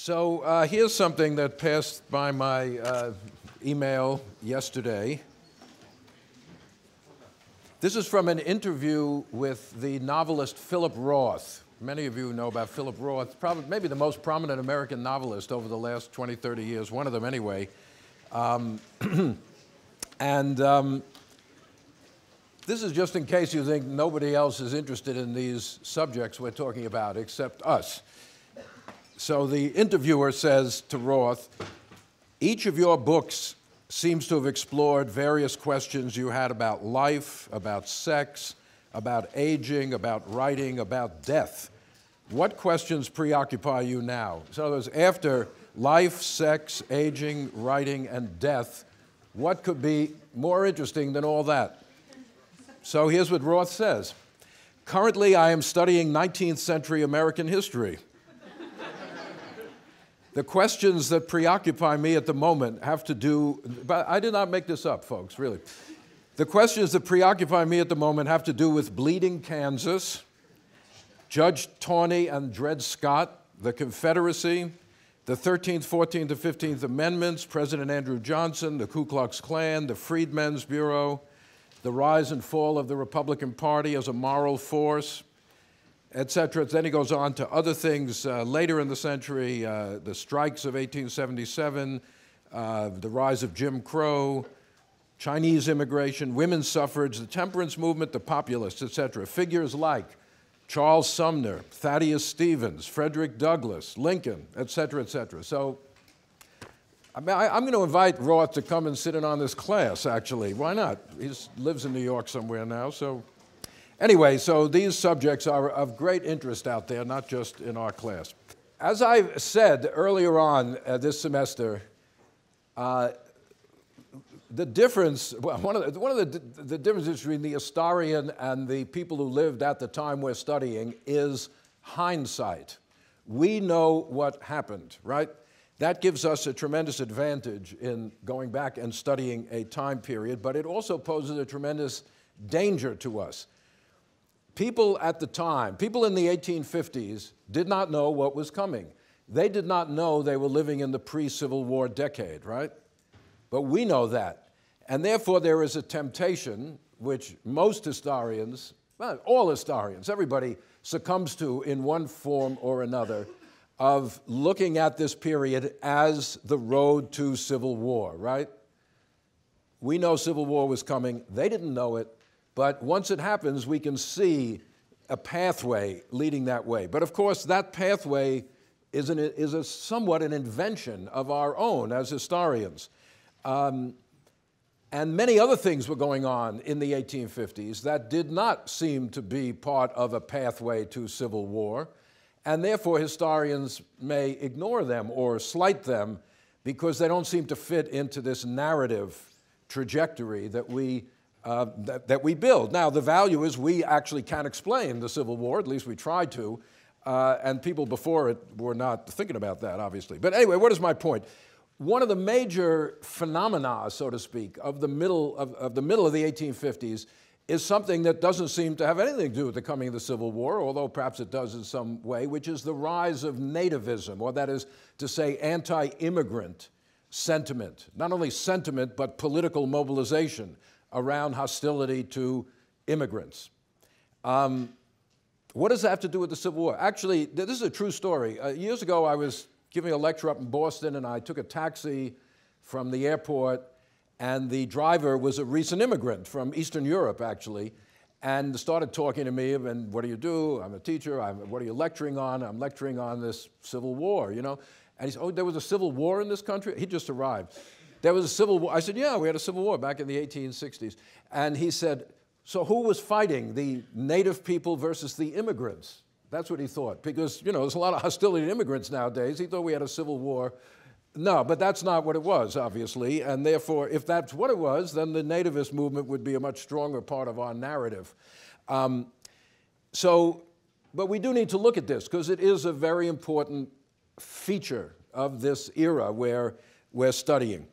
So here's something that passed by my email yesterday. This is from an interview with the novelist Philip Roth. Many of you know about Philip Roth, probably maybe the most prominent American novelist over the last 20, 30 years, one of them anyway. This is just in case you think nobody else is interested in these subjects we're talking about except us. So the interviewer says to Roth, "Each of your books seems to have explored various questions you had about life, about sex, about aging, about writing, about death. What questions preoccupy you now?" So in other words, after life, sex, aging, writing, and death, what could be more interesting than all that? So here's what Roth says. "Currently, I am studying 19th century American history. The questions that preoccupy me at the moment have to do," but I did not make this up, folks, really. "The questions that preoccupy me at the moment have to do with Bleeding Kansas, Judge Tawney and Dred Scott, the Confederacy, the 13th, 14th, and 15th Amendments, President Andrew Johnson, the Ku Klux Klan, the Freedmen's Bureau, the rise and fall of the Republican Party as a moral force, etc." Then he goes on to other things later in the century, the strikes of 1877, the rise of Jim Crow, Chinese immigration, women's suffrage, the temperance movement, the populists, etc. Figures like Charles Sumner, Thaddeus Stevens, Frederick Douglass, Lincoln, etc., etc. So I'm going to invite Roth to come and sit in on this class, actually. Why not? He lives in New York somewhere now. So anyway, so these subjects are of great interest out there, not just in our class. As I said earlier on this semester, the difference, well, one of the differences between the historian and the people who lived at the time we're studying is hindsight. We know what happened, right? That gives us a tremendous advantage in going back and studying a time period, but it also poses a tremendous danger to us. People at the time, people in the 1850s, did not know what was coming. They did not know they were living in the pre-Civil War decade, right? But we know that, and therefore there is a temptation which most historians, well, all historians, everybody succumbs to in one form or another, of looking at this period as the road to Civil War, right? We know Civil War was coming, they didn't know it, but once it happens, we can see a pathway leading that way. But of course, that pathway is somewhat an invention of our own as historians. And many other things were going on in the 1850s that did not seem to be part of a pathway to Civil War, and therefore historians may ignore them or slight them because they don't seem to fit into this narrative trajectory that we build. Now, the value is we actually can explain the Civil War, at least we try to, and people before it were not thinking about that, obviously. But anyway, what is my point? One of the major phenomena, so to speak, of the middle of the 1850s is something that doesn't seem to have anything to do with the coming of the Civil War, although perhaps it does in some way, which is the rise of nativism, or that is to say anti-immigrant sentiment. Not only sentiment, but political mobilization around hostility to immigrants. What does that have to do with the Civil War? Actually, this is a true story. Years ago, I was giving a lecture up in Boston, and I took a taxi from the airport, and the driver was a recent immigrant from Eastern Europe, actually, and started talking to me, and what do you do? I'm a teacher. What are you lecturing on? I'm lecturing on this Civil War, you know? And he said, oh, there was a Civil War in this country? He just arrived. There was a Civil War. I said, yeah, we had a Civil War back in the 1860s. And he said, so who was fighting, the native people versus the immigrants? That's what he thought, because, you know, there's a lot of hostility to immigrants nowadays. He thought we had a Civil War. No, but that's not what it was, obviously, and therefore, if that's what it was, then the nativist movement would be a much stronger part of our narrative. But we do need to look at this, because it is a very important feature of this era where we're studying.